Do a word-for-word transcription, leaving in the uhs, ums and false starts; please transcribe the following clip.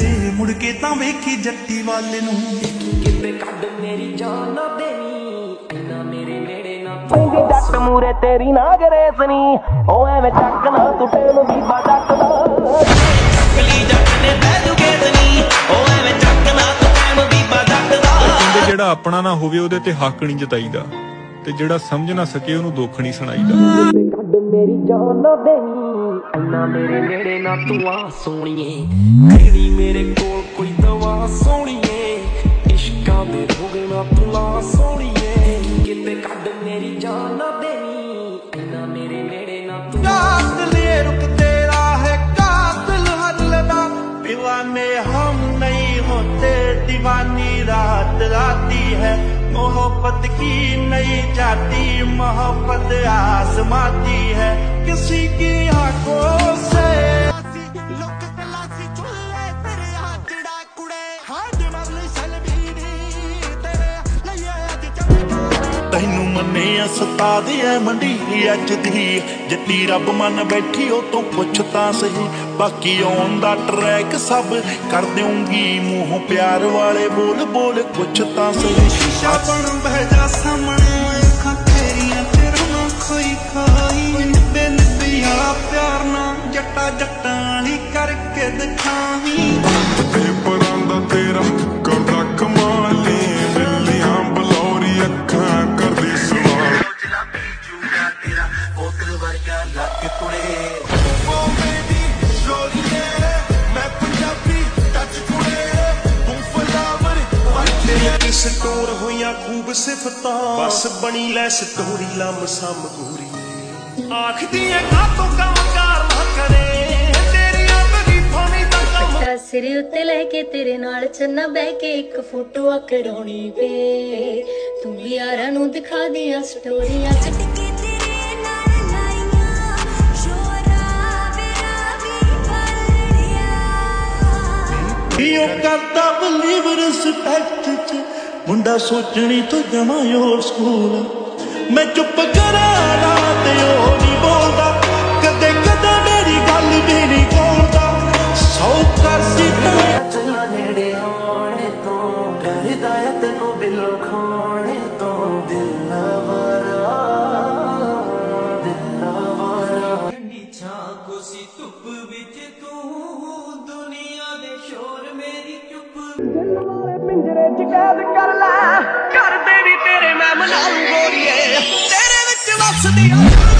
ते मुड़ के तां वेखी जट्टी वाले नूं किते कड मेरी जान ना देनी ऐना मेरे नेड़े ना चंगी जट मूरे तेरी ना गरेसनी ओ एवें चक ना तू टेल वी बाजकदा चंगी जट ने बैजू गेदनी ओ एवें चक ना तू टेल वी बाजकदा जिंदे जेड़ा अपना ना होवे ओदे ते हक नहीं जताईदा ते जेड़ा समझ ना सके ओनू दुख नहीं सुनाईदा। मेरी जान ना देनी अन्ना मेरे नेड़े ना तू आ सोनिए कहीं मेरे कोल कोई दवा सोनिए इश्का दे रोग ना भुला सोनिए किते कद मेरी जान ना देनी अन्ना मेरे नेड़े ना तू कातले रुक तेरा है कातिल हर लेना दीवाने हम नहीं होते दीवानी रात राती है मोहब्बत की नहीं जाती मोहब्बत आसमाती है किसी की आंखों से तेनू मने सता दिया मंडी अच दी जट्टी रब मन बैठी ओ तो पुछता सही बाकी ऑन दा ट्रैक सब कर दूंगी मुंह प्यार वाले बोल बोल पुछता सही शीशा बन बह जा सामने अखा तेरियां तेरा ना खोई खोई निभे निभिया प्यार ना जट्टा जट्टा ली करके दिखावी पेपरां दा तेरा कपड़ा कमाले बिल्लियां बलौरी अखा स्टोर होया खूब सिफता बस बनी लै स्टोरी लम सम गोरी आखदी है का तो कम कार ना करे तेरी तरीफां नहीं ता कम तेरा सिर उत्ते लेके तेरे नाल चन्ना बैके एक फोटो अकड़ाउणी वे तू भी यारां नू दिखा दियां स्टोरीयां चटके तेरे नाल लाईयां शोरा वेरा भी पलड़िया ईओ करता बिलीव रिस्पेक्ट च मुंडा सोचनी तो जमा योर स्कूल मैं चुप करा रात नहीं बोलता कदे कदे मेरी गल भी नहीं बोलता सौ कर कर ला कर देनी तेरे मैं मनाऊं गोरिए तेरे विच वसदी।